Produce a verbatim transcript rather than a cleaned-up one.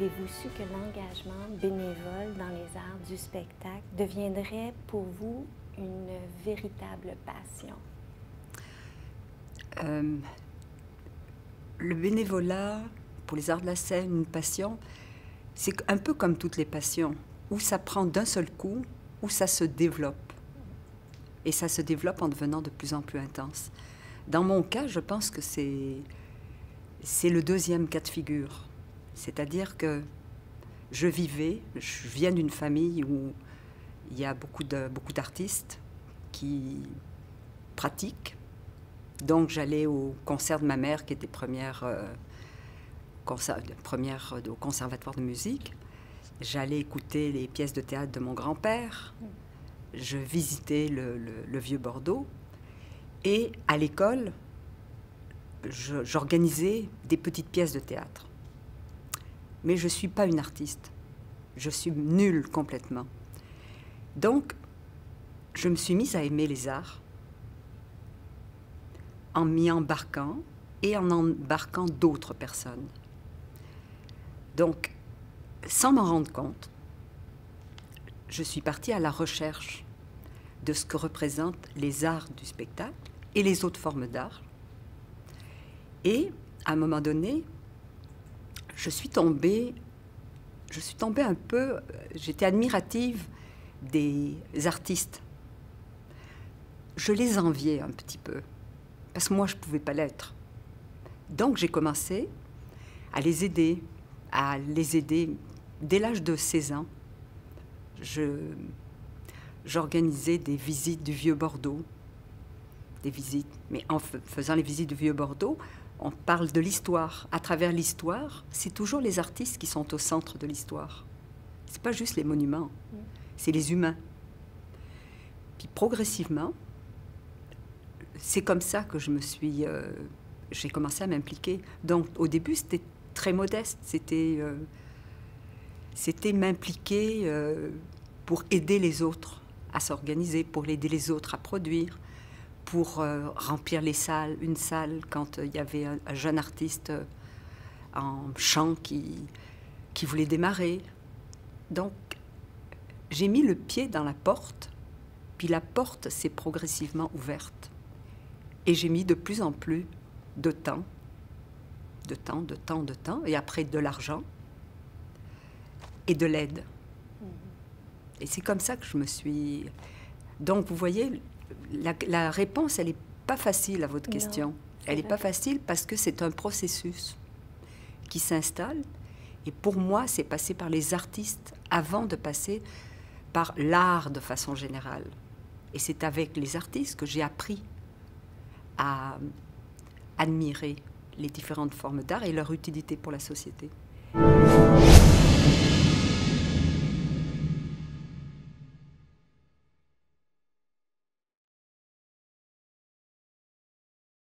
Avez-vous su que l'engagement bénévole dans les arts du spectacle deviendrait pour vous une véritable passion? Euh, le bénévolat, pour les arts de la scène, une passion, c'est un peu comme toutes les passions, où ça prend d'un seul coup, où ça se développe. Et ça se développe en devenant de plus en plus intense. Dans mon cas, je pense que c'est c'est le deuxième cas de figure. C'est-à-dire que je vivais, je viens d'une famille où il y a beaucoup de, beaucoup d'artistes qui pratiquent. Donc j'allais au concert de ma mère, qui était première, euh, concert, première au conservatoire de musique. J'allais écouter les pièces de théâtre de mon grand-père. Je visitais le, le, le vieux Bordeaux. Et à l'école, j'organisais des petites pièces de théâtre. Mais je ne suis pas une artiste. Je suis nulle complètement. Donc, je me suis mise à aimer les arts en m'y embarquant et en embarquant d'autres personnes. Donc, sans m'en rendre compte, je suis partie à la recherche de ce que représentent les arts du spectacle et les autres formes d'art. Et, à un moment donné, je suis tombée, je suis tombée un peu, j'étais admirative des artistes. Je les enviais un petit peu, parce que moi, je ne pouvais pas l'être. Donc, j'ai commencé à les aider, à les aider dès l'âge de seize ans. J'organisais des visites du vieux Bordeaux, des visites, mais en faisant les visites du vieux Bordeaux, on parle de l'histoire. À travers l'histoire, c'est toujours les artistes qui sont au centre de l'histoire. C'est pas juste les monuments, c'est les humains. Puis progressivement, c'est comme ça que je me suis, euh, j'ai commencé à m'impliquer. Donc au début, c'était très modeste, c'était, euh, c'était m'impliquer euh, pour aider les autres à s'organiser, pour aider les autres à produire, pour euh, remplir les salles, une salle, quand il euh, y avait un, un jeune artiste euh, en chant qui, qui voulait démarrer. Donc, j'ai mis le pied dans la porte, puis la porte s'est progressivement ouverte. Et j'ai mis de plus en plus de temps, de temps, de temps, de temps, et après de l'argent et de l'aide. Et c'est comme ça que je me suis... Donc, vous voyez... La, la réponse, elle n'est pas facile à votre question. Non, elle n'est pas facile parce que c'est un processus qui s'installe. Et pour moi, c'est passé par les artistes avant de passer par l'art de façon générale. Et c'est avec les artistes que j'ai appris à admirer les différentes formes d'art et leur utilité pour la société.